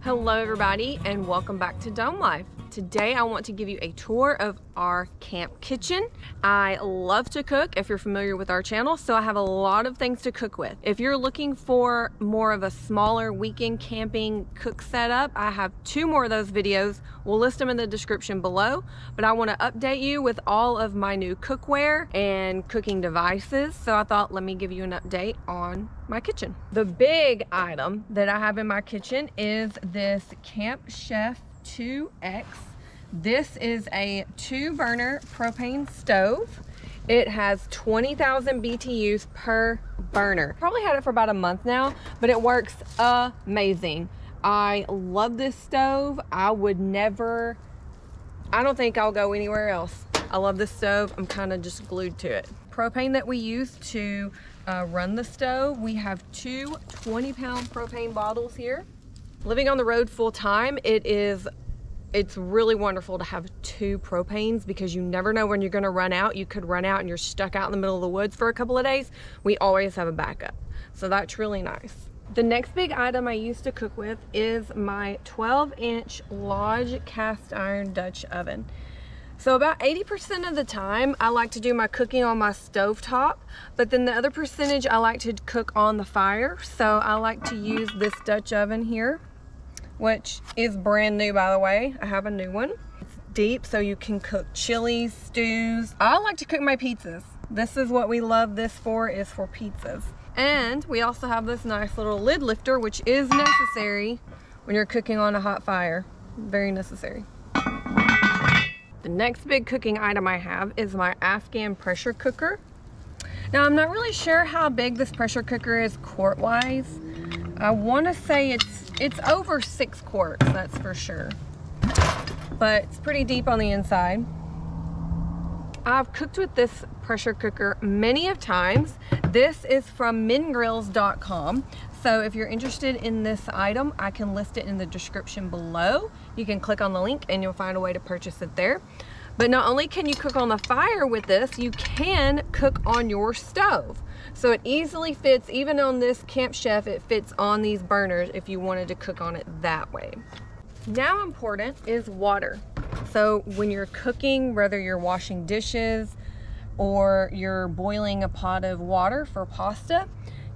Hello everybody and welcome back to Dome Life. Today I want to give you a tour of our camp kitchen. I love to cook, if you're familiar with our channel, so I have a lot of things to cook with. If you're looking for more of a smaller weekend camping cook setup, I have 2 more of those videos. We'll list them in the description below, but I want to update you with all of my new cookware and cooking devices, so I thought let me give you an update on my kitchen. The big item that I have in my kitchen is this Camp Chef 2X. This is a 2-burner propane stove. It has 20,000 BTUs per burner. Probably had it for about a month now, but it works amazing. I love this stove. I don't think I'll go anywhere else. I love this stove. I'm kind of just glued to it. Propane that we use to run the stove. We have 2 20-pound propane bottles here. Living on the road full time, it's really wonderful to have 2 propanes because you never know when you're gonna run out. You could run out and you're stuck out in the middle of the woods for a couple of days. We always have a backup, so that's really nice. The next big item I used to cook with is my 12-inch Lodge cast iron Dutch oven. So about 80% of the time, I like to do my cooking on my stovetop, but then the other percentage I like to cook on the fire. So I like to use this Dutch oven here, which is brand new, by the way. I have a new one. It's deep, so you can cook chilies, stews. I like to cook my pizzas. This is what we love this for, is for pizzas. And we also have this nice little lid lifter, which is necessary when you're cooking on a hot fire. Very necessary. The next big cooking item I have is my Afghan pressure cooker. Now, I'm not really sure how big this pressure cooker is quart-wise. I want to say it's over 6 quarts, that's for sure. But it's pretty deep on the inside. I've cooked with this pressure cooker many of times. This is from MenGrills.com. So if you're interested in this item, I can list it in the description below. You can click on the link and you'll find a way to purchase it there. But not only can you cook on the fire with this, you can cook on your stove. So it easily fits, even on this Camp Chef, it fits on these burners if you wanted to cook on it that way. Now important is water. So when you're cooking, whether you're washing dishes or you're boiling a pot of water for pasta,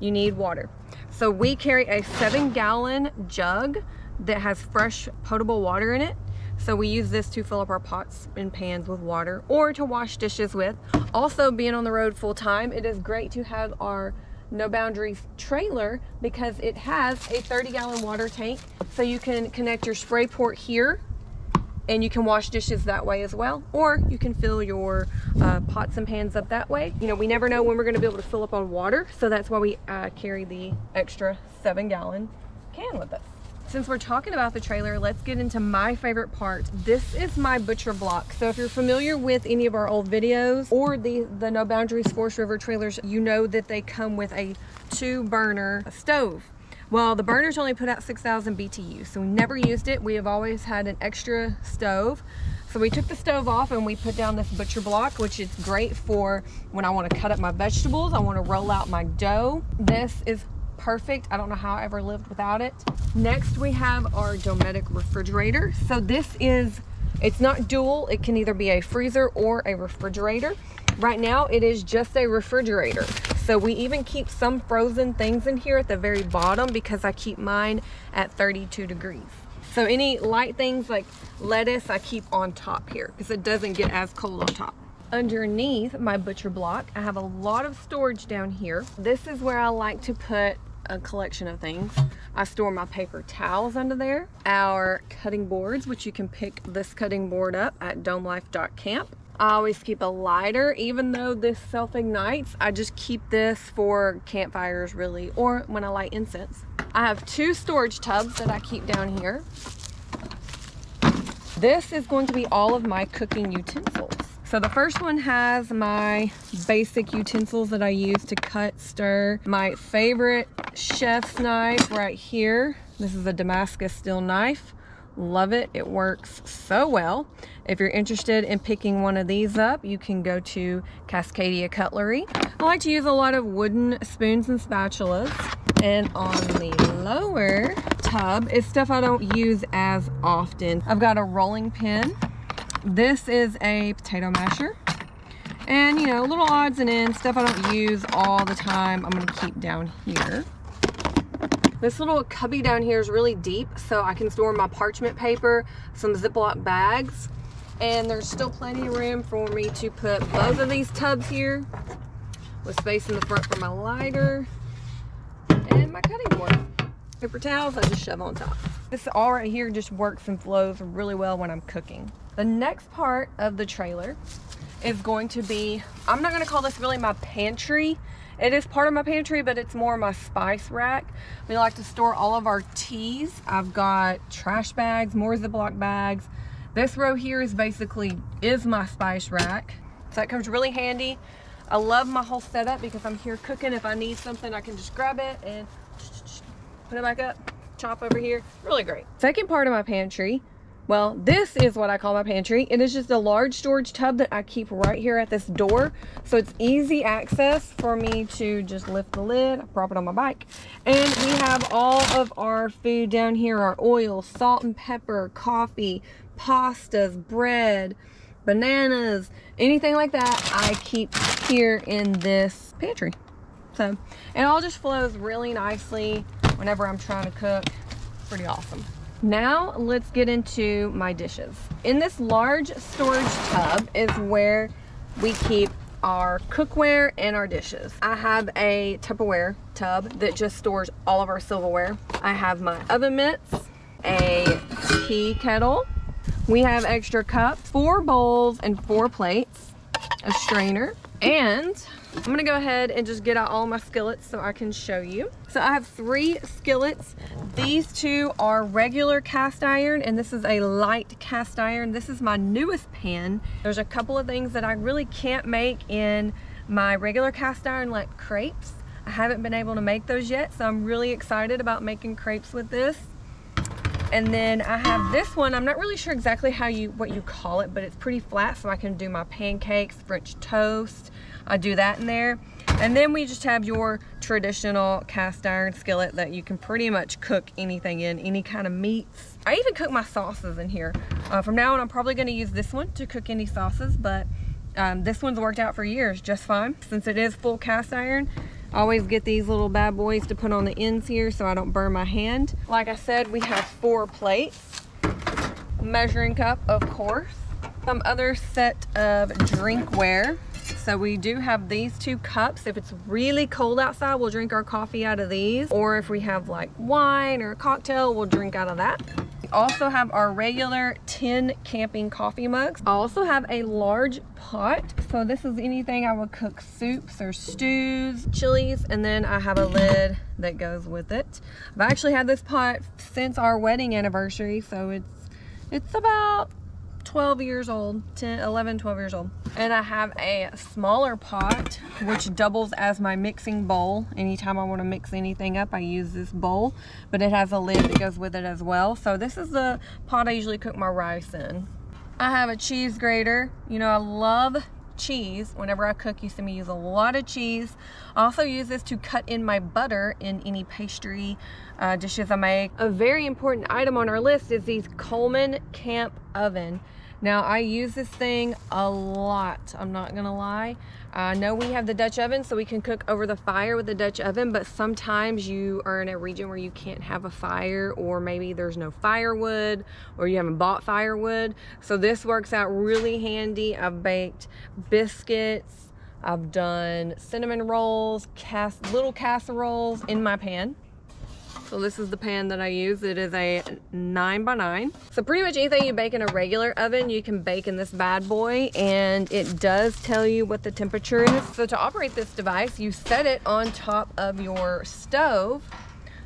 you need water. So we carry a 7-gallon jug that has fresh potable water in it. So we use this to fill up our pots and pans with water or to wash dishes with. Also, being on the road full time, it is great to have our No Boundaries trailer because it has a 30-gallon water tank. So you can connect your spray port here and you can wash dishes that way as well, or you can fill your pots and pans up that way. You know, we never know when we're gonna be able to fill up on water, so that's why we carry the extra 7-gallon can with us. Since we're talking about the trailer, let's get into my favorite part. This is my butcher block. So if you're familiar with any of our old videos or the No Boundaries Forest River trailers, you know that they come with a 2-burner stove. Well, the burners only put out 6,000 BTU, so we never used it. We have always had an extra stove. So we took the stove off and we put down this butcher block, which is great for when I want to cut up my vegetables, I want to roll out my dough. This is perfect. I don't know how I ever lived without it. Next, we have our Dometic refrigerator. So it's not dual. It can either be a freezer or a refrigerator. Right now, it is just a refrigerator. So we even keep some frozen things in here at the very bottom because I keep mine at 32 degrees. So any light things like lettuce, I keep on top here because it doesn't get as cold on top. Underneath my butcher block, I have a lot of storage down here. This is where I like to put a collection of things. I store my paper towels under there, our cutting boards, which you can pick this cutting board up at domelife.camp. I always keep a lighter, even though this self-ignites. I just keep this for campfires, really, or when I light incense. I have 2 storage tubs that I keep down here. This is going to be all of my cooking utensils. So the first one has my basic utensils that I use to cut, stir. My favorite chef's knife right here. This is a Damascus steel knife. Love it. It works so well. If you're interested in picking one of these up, you can go to Cascadia Cutlery. I like to use a lot of wooden spoons and spatulas. And on the lower tub is stuff I don't use as often. I've got a rolling pin. This is a potato masher. And, you know, little odds and ends, stuff I don't use all the time, I'm going to keep down here. This little cubby down here is really deep, so I can store my parchment paper, some Ziploc bags, and there's still plenty of room for me to put both of these tubs here, with space in the front for my lighter and my cutting board. Paper towels, I just shove on top. This all right here just works and flows really well when I'm cooking. The next part of the trailer is going to be, I'm not going to call this really my pantry. It is part of my pantry, but it's more my spice rack. We like to store all of our teas. I've got trash bags, more Ziploc bags. This row here is basically, is my spice rack. So that comes really handy. I love my whole setup because I'm here cooking. If I need something, I can just grab it and put it back up, chop over here. Really great. Second part of my pantry, well, this is what I call my pantry. It is just a large storage tub that I keep right here at this door. So it's easy access for me to just lift the lid, prop it on my bike. And we have all of our food down here, our oil, salt and pepper, coffee, pastas, bread, bananas, anything like that I keep here in this pantry. So it all just flows really nicely whenever I'm trying to cook. Pretty awesome. Now let's get into my dishes. In this large storage tub is where we keep our cookware and our dishes. I have a Tupperware tub that just stores all of our silverware. I have my oven mitts, a tea kettle. We have extra cups, 4 bowls and 4 plates, a strainer, and I'm gonna go ahead and just get out all my skillets so I can show you. So I have 3 skillets. These 2 are regular cast iron and this is a light cast iron. This is my newest pan. There's a couple of things that I really can't make in my regular cast iron, like crepes. I haven't been able to make those yet, so I'm really excited about making crepes with this. And then I have this one. I'm not really sure exactly how what you call it, but it's pretty flat, so I can do my pancakes, French toast. I do that in there. And then we just have your traditional cast iron skillet that you can pretty much cook anything in, any kind of meats. I even cook my sauces in here. From now on, I'm probably going to use this one to cook any sauces, but this one's worked out for years just fine. Since it is full cast iron, I always get these little bad boys to put on the ends here so I don't burn my hand. Like I said, we have 4 plates. Measuring cup, of course. Some other set of drinkware. So we do have these 2 cups. If it's really cold outside, we'll drink our coffee out of these. Or if we have like wine or a cocktail, we'll drink out of that. We also have our regular tin camping coffee mugs. I also have a large pot. So this is anything I would cook soups or stews, chilies, and then I have a lid that goes with it. I've actually had this pot since our wedding anniversary. So it's about 12 years old, 11, 12 years old. And I have a smaller pot, which doubles as my mixing bowl. Anytime I want to mix anything up, I use this bowl, but it has a lid that goes with it as well. So this is the pot I usually cook my rice in. I have a cheese grater. You know, I love cheese. Whenever I cook, you see me use a lot of cheese. I also use this to cut in my butter in any pastry dishes I make. A very important item on our list is these Coleman camp oven. Now I use this thing a lot, I'm not gonna lie. I know we have the Dutch oven, so we can cook over the fire with the Dutch oven, but sometimes you are in a region where you can't have a fire, or maybe there's no firewood, or you haven't bought firewood. So this works out really handy. I've baked biscuits, I've done cinnamon rolls, little casseroles in my pan. So this is the pan that I use. It is a 9x9. So pretty much anything you bake in a regular oven, you can bake in this bad boy, and it does tell you what the temperature is. So to operate this device, you set it on top of your stove.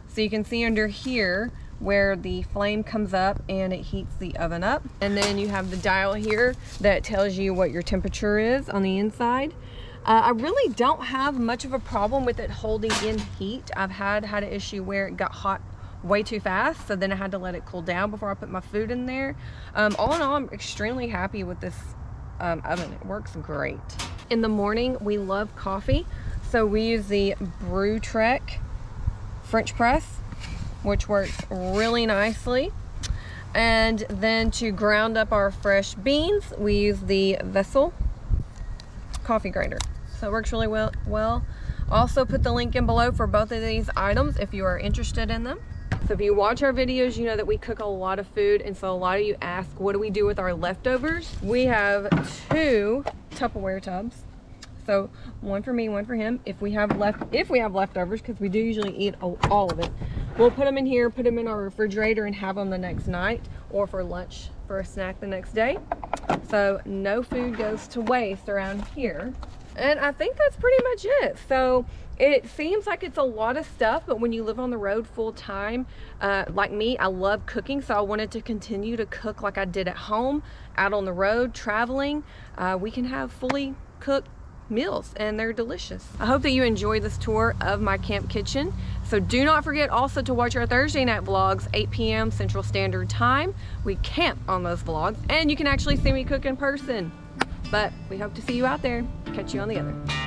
So you can see under here where the flame comes up and it heats the oven up. And then you have the dial here that tells you what your temperature is on the inside. I really don't have much of a problem with it holding in heat. I've had an issue where it got hot way too fast, so then I had to let it cool down before I put my food in there. All in all, I'm extremely happy with this oven. It works great. In the morning, we love coffee, so we use the Brewtrek French press, which works really nicely. And then to ground up our fresh beans, we use the Vessel coffee grinder. So it works really well. Also put the link in below for both of these items if you are interested in them. So if you watch our videos, you know that we cook a lot of food, and so a lot of you ask, what do we do with our leftovers? We have 2 Tupperware tubs. So one for me, one for him. If we have leftovers, because we do usually eat all of it, we'll put them in here, put them in our refrigerator, and have them the next night or for lunch for a snack the next day. So no food goes to waste around here. And I think that's pretty much it. So it seems like it's a lot of stuff, but when you live on the road full time, like me, I love cooking. So I wanted to continue to cook like I did at home, out on the road, traveling. We can have fully cooked meals and they're delicious. I hope that you enjoyed this tour of my camp kitchen. So do not forget also to watch our Thursday night vlogs, 8 p.m. Central Standard Time. We camp on those vlogs and you can actually see me cook in person. But we hope to see you out there. Catch you on the other.